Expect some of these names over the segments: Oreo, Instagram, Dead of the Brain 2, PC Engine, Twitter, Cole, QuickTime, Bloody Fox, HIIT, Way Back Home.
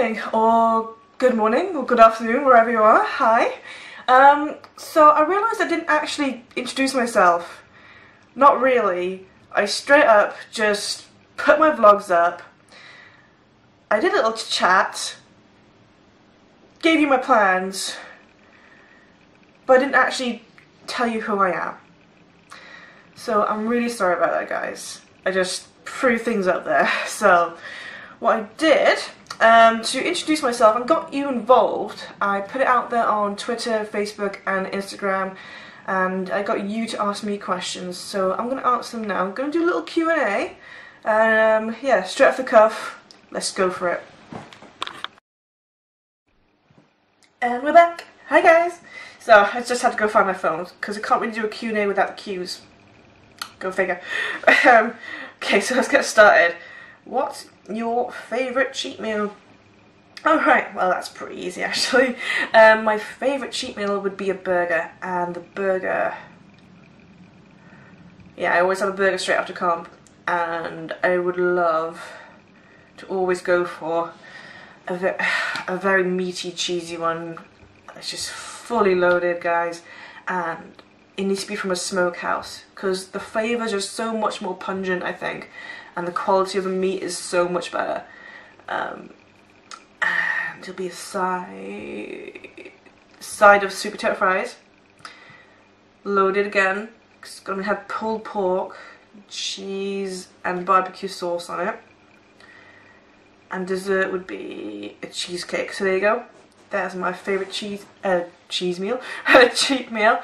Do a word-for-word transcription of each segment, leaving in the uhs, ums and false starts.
morning, or good morning, or good afternoon, wherever you are. Hi. Um, so I realised I didn't actually introduce myself. Not really. I straight up just put my vlogs up. I did a little chat, gave you my plans, but I didn't actually tell you who I am. So I'm really sorry about that, guys. I just threw things up there. So what I did um, to introduce myself and got you involved, I put it out there on Twitter, Facebook and Instagram, and I got you to ask me questions. So I'm going to answer them now. I'm going to do a little Q and A, and um, yeah, straight off the cuff. Let's go for it. And we're back. Hi guys. So I just had to go find my phone because I can't really do a Q and A without the cues. Go figure. um, okay, so let's get started. What's your favourite cheat meal? Alright, well that's pretty easy actually. Um, my favourite cheat meal would be a burger, and the burger... Yeah, I always have a burger straight after comp, and I would love to always go for a, ve a very meaty, cheesy one. It's just fully loaded, guys, and it needs to be from a smokehouse because the flavors are so much more pungent, I think, and the quality of the meat is so much better. Um, and it'll be a side side of sweet potato fries, loaded again. It's gonna have pulled pork, cheese, and barbecue sauce on it. And dessert would be a cheesecake. So there you go. That's my favourite cheese uh, cheese meal, cheat meal.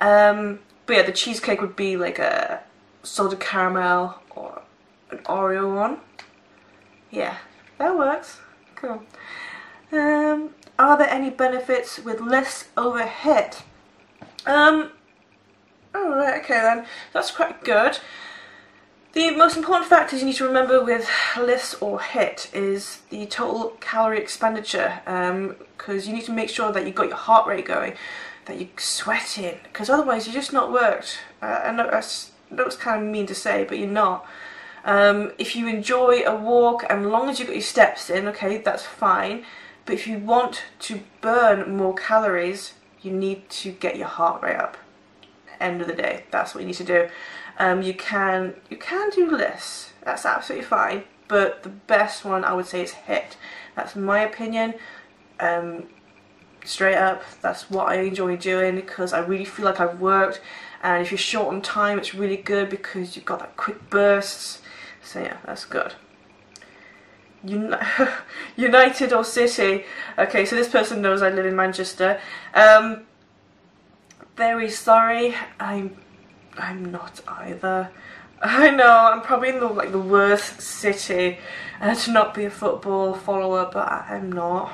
Um, but yeah, the cheesecake would be like a salted caramel or an Oreo one. Yeah, that works. Cool. Um, are there any benefits with less overhead? Um. All right. Okay then. That's quite good. The most important factors you need to remember with L I S or H I I T is the total calorie expenditure, because um, you need to make sure that you've got your heart rate going, that you're sweating, because otherwise you're just not worked. Uh, I know that's, that's kind of mean to say, but you're not. Um, if you enjoy a walk and as long as you've got your steps in, okay, that's fine, but if you want to burn more calories, you need to get your heart rate up. End of the day, that's what you need to do. Um, you can you can do lists, that's absolutely fine, but the best one I would say is H I I T. That's my opinion, um, straight up. That's what I enjoy doing because I really feel like I've worked, and if you're short on time it's really good because you've got that quick bursts, so yeah, that's good. Uni United or City, okay, so this person knows I live in Manchester. Um, very sorry, I'm I'm not either. I know, I'm probably in the, like, the worst city uh, to not be a football follower, but I, I'm not.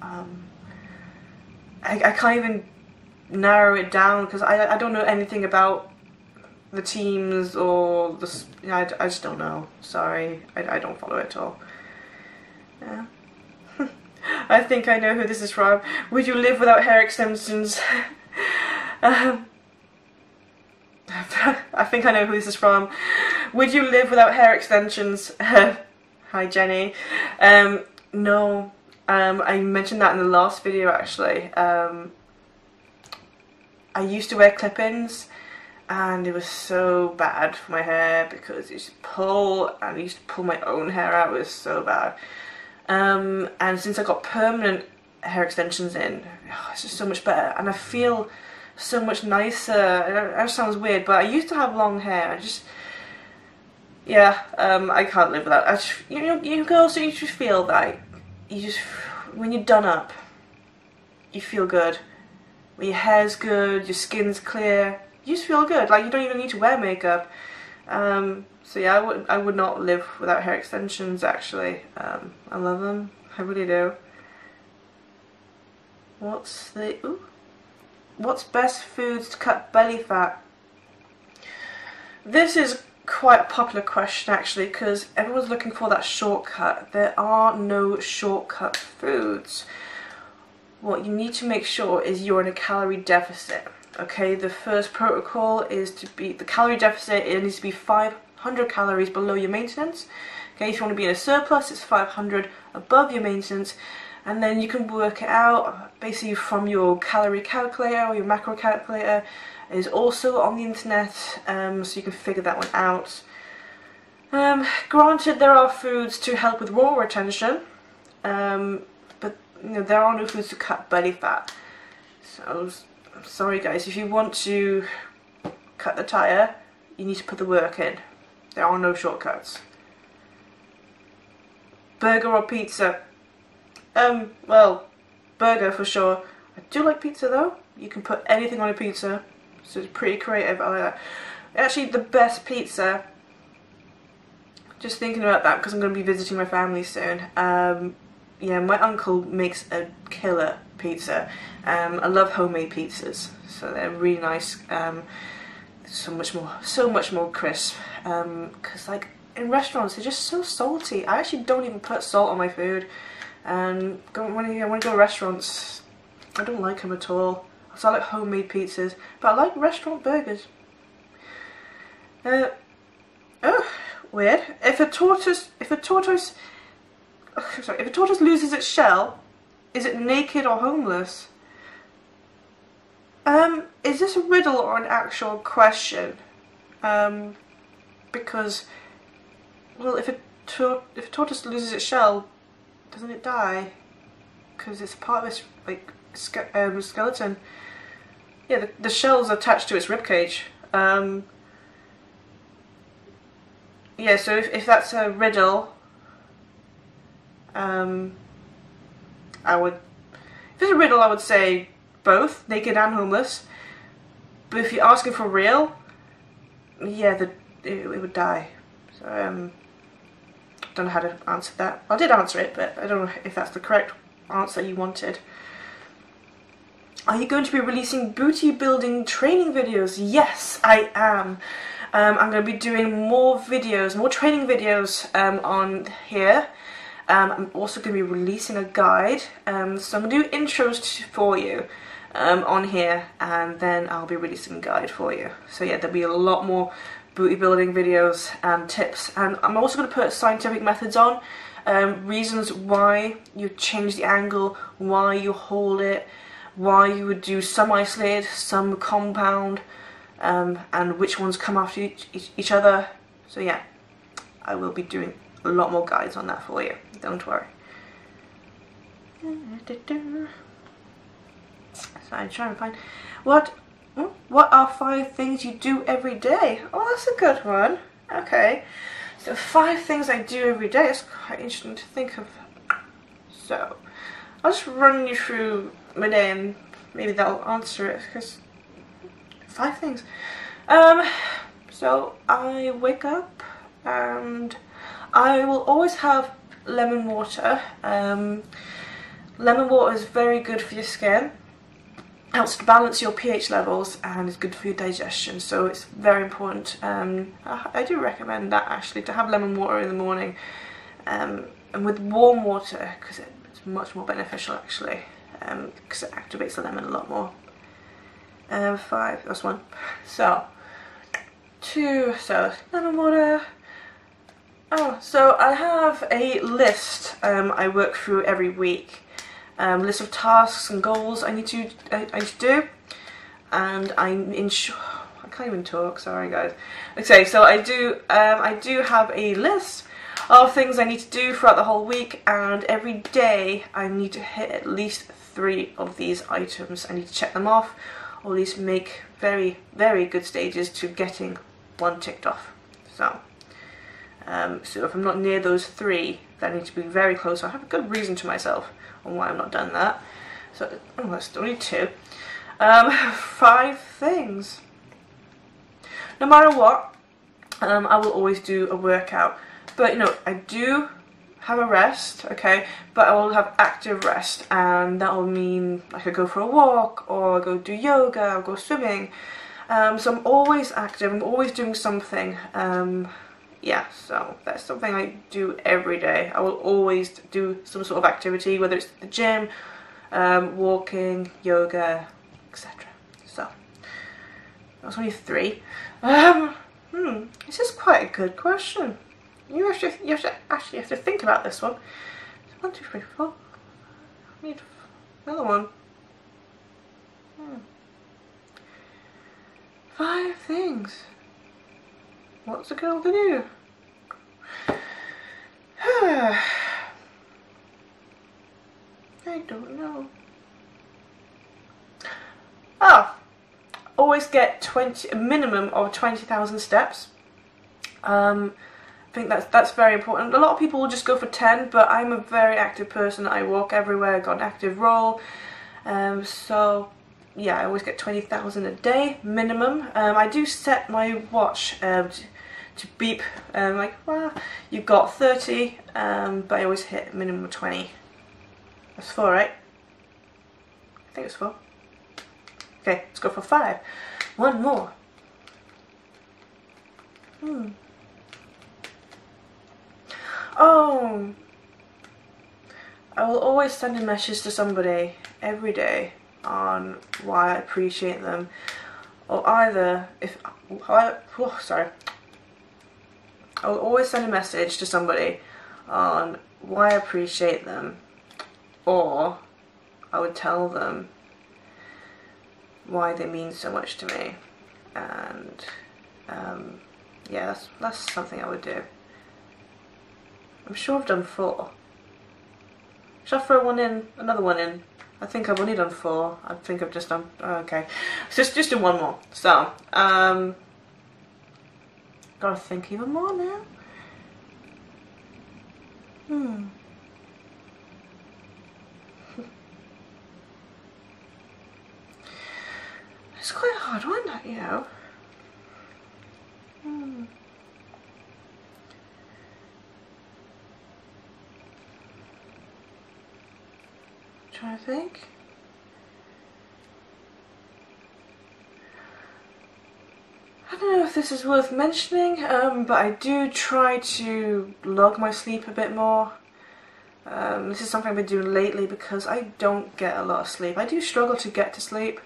Um, I, I can't even narrow it down because I, I don't know anything about the teams or the... I, I just don't know. Sorry, I, I don't follow it at all. Yeah. I think I know who this is from. Would you live without hair extensions? um, I think I know who this is from. Would you live without hair extensions? Hi Jenny. Um, no, um, I mentioned that in the last video actually. Um, I used to wear clip-ins and it was so bad for my hair because it used to pull, and I used to pull my own hair out, it was so bad. Um, and since I got permanent hair extensions in, oh, it's just so much better, and I feel so much nicer. That sounds weird, but I used to have long hair. I just, yeah, um, I can't live with that. I just, you know, you girls, you just feel like you just, when you're done up, you feel good. When your hair's good, your skin's clear, you just feel good. Like you don't even need to wear makeup. Um, so yeah, I would, I would not live without hair extensions. Actually, um, I love them. I really do. What's the ooh? What's best foods to cut belly fat? This is quite a popular question actually because everyone's looking for that shortcut. There are no shortcut foods. What you need to make sure is you're in a calorie deficit. Okay, the first protocol is to be, the calorie deficit, it needs to be five hundred calories below your maintenance. Okay, if you want to be in a surplus, it's five hundred above your maintenance, and then you can work it out basically from your calorie calculator or your macro calculator. It is also on the internet, um, so you can figure that one out. Um, granted, there are foods to help with water retention, um, but you know, there are no foods to cut belly fat. So I'm sorry guys, if you want to cut the tire, you need to put the work in. There are no shortcuts. Burger or pizza? Um, well, burger for sure. I do like pizza though. You can put anything on a pizza, so it's pretty creative. I like that. Actually, the best pizza, just thinking about that because I'm going to be visiting my family soon, um, yeah, my uncle makes a killer pizza. Um, I love homemade pizzas, so they're really nice. Um, so much more, so much more crisp. Um, cause like in restaurants, they're just so salty. I actually don't even put salt on my food. And um, when I want to go to restaurants, I don't like them at all. So I like homemade pizzas, but I like restaurant burgers. Uh, oh, weird. If a tortoise, if a tortoise, oh, sorry, if a tortoise loses its shell, is it naked or homeless? Um, is this a riddle or an actual question? Um, because, well, if a, tor if a tortoise loses its shell, doesn't it die? Because it's part of its like ske um, skeleton. Yeah, the, the shell's attached to its ribcage. Um, yeah, so if, if that's a riddle, um, I would, if it's a riddle, I would say both, naked and homeless. But if you're asking for real, yeah, the, it, it would die. So um, I don't know how to answer that. I did answer it, but I don't know if that's the correct answer you wanted. Are you going to be releasing booty building training videos? Yes, I am. Um, I'm going to be doing more videos, more training videos um, on here. Um, I'm also going to be releasing a guide, um, so I'm going to do intros for you. Um, on here, and then I'll be releasing a guide for you. So yeah, there'll be a lot more booty building videos and tips, and I'm also going to put scientific methods on, um, reasons why you change the angle, why you hold it, why you would do some isolated, some compound, um, and which ones come after each, each, each other. So yeah, I will be doing a lot more guides on that for you, don't worry. So I'm trying to find what what are five things you do every day? Oh, that's a good one. Okay, so five things I do every day. It's quite interesting to think of. So I'll just run you through my day, and maybe that'll answer it. Because five things. Um, so I wake up, and I will always have lemon water. Um, lemon water is very good for your skin. Helps to balance your pH levels and is good for your digestion, so it's very important. Um, I do recommend that actually, to have lemon water in the morning, um, and with warm water, because it's much more beneficial actually, because um, it activates the lemon a lot more. Um, five, that's one. So two, so lemon water. Oh, so I have a list um, I work through every week. Um, list of tasks and goals I need to I, I need to do, and I ensure I can't even talk. Sorry, guys. Okay, so I do um, I do have a list of things I need to do throughout the whole week, and every day I need to hit at least three of these items. I need to check them off, or at least make very very good stages to getting one ticked off. So, um, so if I'm not near those three, then I need to be very close. I have a good reason to myself on why I've not done that. So oh, that's only two. Um, five things. No matter what, um, I will always do a workout. But you know, I do have a rest, okay? But I will have active rest, and that will mean I could go for a walk, or go do yoga, or go swimming. Um, so I'm always active. I'm always doing something. Um, Yeah, so that's something I do every day. I will always do some sort of activity, whether it's the gym, um, walking, yoga, et cetera. So that's only three. Um, hmm, this is quite a good question. You actually, you actually, actually have to think about this one. One, two, three, four. I need another one. Hmm. Five things. What's a girl to do? I don't know. Oh, always get twenty, a minimum of twenty thousand steps. Um, I think that's that's very important. A lot of people will just go for ten, but I'm a very active person. I walk everywhere. I got an active role, um, so yeah, I always get twenty thousand a day minimum. Um, I do set my watch um, to, to beep, um, like, well, you've got thirty, um, but I always hit minimum of twenty. That's four, right? I think it's four. Okay, let's go for five. One more. Hmm. Oh! I will always send a message to somebody every day on why I appreciate them, or either if I, oh, sorry, I will always send a message to somebody on why I appreciate them, or I would tell them why they mean so much to me, and um, yeah, that's, that's something I would do. I'm sure I've done four. Shall I throw one in? Another one in? I think I've only done four. I think I've just done... Oh, okay. Just, just do one more. So, um... gotta think even more now. Hmm. It's quite a hard one, that, you know. Hmm. I think I don't know if this is worth mentioning, um, but I do try to log my sleep a bit more. Um, this is something I've been doing lately because I don't get a lot of sleep. I do struggle to get to sleep.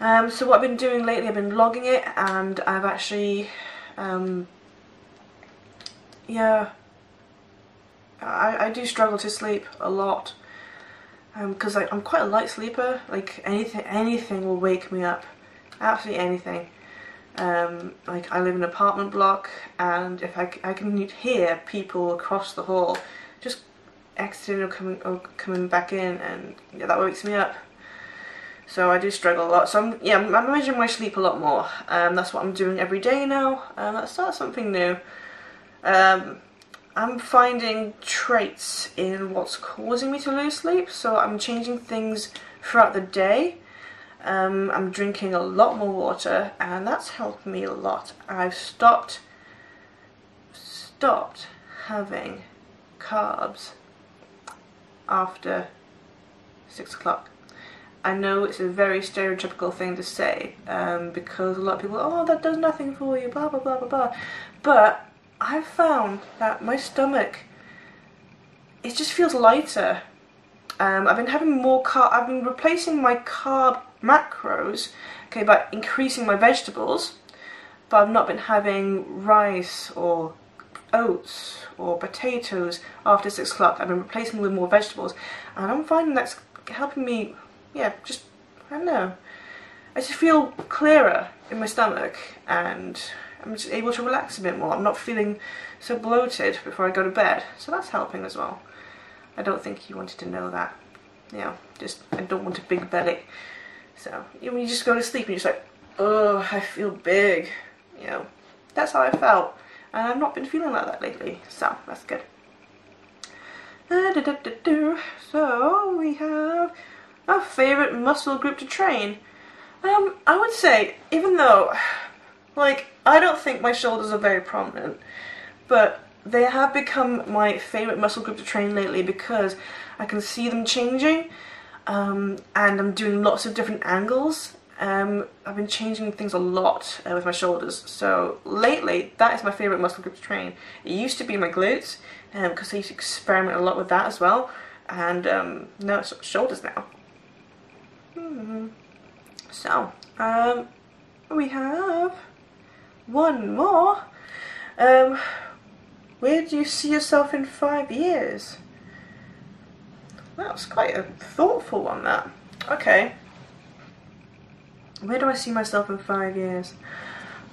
Um, so what I've been doing lately, I've been logging it, and I've actually, um, yeah, I, I do struggle to sleep a lot. Because um, I'm quite a light sleeper, like anything anything will wake me up, absolutely anything. Um, like I live in an apartment block, and if I, I can hear people across the hall just exiting or coming, or coming back in, and yeah, that wakes me up. So I do struggle a lot, so I'm, yeah, I'm managing my sleep a lot more. Um, that's what I'm doing every day now, and that's not something new. Um, I'm finding traits in what's causing me to lose sleep, so I'm changing things throughout the day. Um, I'm drinking a lot more water, and that's helped me a lot. I've stopped, stopped having carbs after six o'clock. I know it's a very stereotypical thing to say, um, because a lot of people, oh, that does nothing for you, blah blah blah blah blah, but I've found that my stomach, it just feels lighter. Um, I've been having more carb, I've been replacing my carb macros, okay, by increasing my vegetables, but I've not been having rice or oats or potatoes after six o'clock. I've been replacing them with more vegetables, and I'm finding that's helping me, yeah, just, I don't know, I just feel clearer in my stomach, and I'm just able to relax a bit more. I'm not feeling so bloated before I go to bed, so that's helping as well. I don't think you wanted to know that. You know, just, I don't want a big belly. So, you know, when you just go to sleep and you're just like, oh, I feel big. You know, that's how I felt. And I've not been feeling like that lately, so that's good. So, we have our favourite muscle group to train. Um, I would say, even though, like, I don't think my shoulders are very prominent, but they have become my favourite muscle group to train lately because I can see them changing, um, and I'm doing lots of different angles. Um, I've been changing things a lot uh, with my shoulders, so lately that is my favourite muscle group to train. It used to be my glutes, because um, I used to experiment a lot with that as well, and um, no, it's shoulders now. Mm-hmm. So, um, we have one more. Um, Where do you see yourself in five years? That was quite a thoughtful one, that. Okay. Where do I see myself in five years?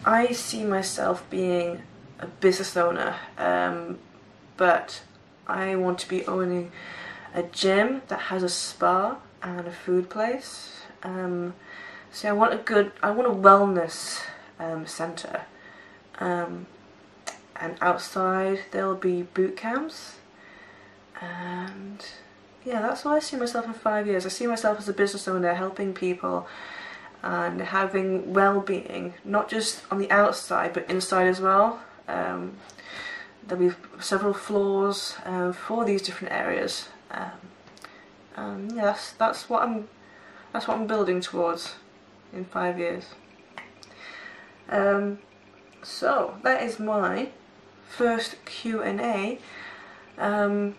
I see myself being a business owner, um, but I want to be owning a gym that has a spa and a food place. Um, so I want a good, I want a wellness um, centre. Um, and outside there'll be boot camps, and yeah, that's why I see myself in five years. I see myself as a business owner, helping people and having well-being, not just on the outside but inside as well. Um, there'll be several floors uh, for these different areas. Um, um, yeah, that's, that's what I'm that's what I'm building towards in five years. Um, so that is my first Q and A. um,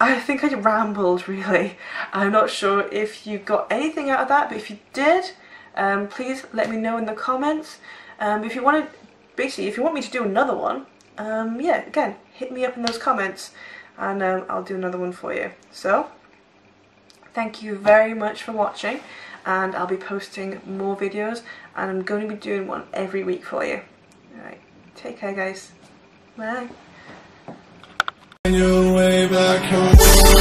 I think I rambled, really. I'm not sure if you got anything out of that, but if you did, um, please let me know in the comments. Um, if you want to, basically, if you want me to do another one, um, yeah, again, hit me up in those comments, and um, I'll do another one for you. So, thank you very much for watching, and I'll be posting more videos, and I'm going to be doing one every week for you. Alright, take care, guys. Bye. On your way back home.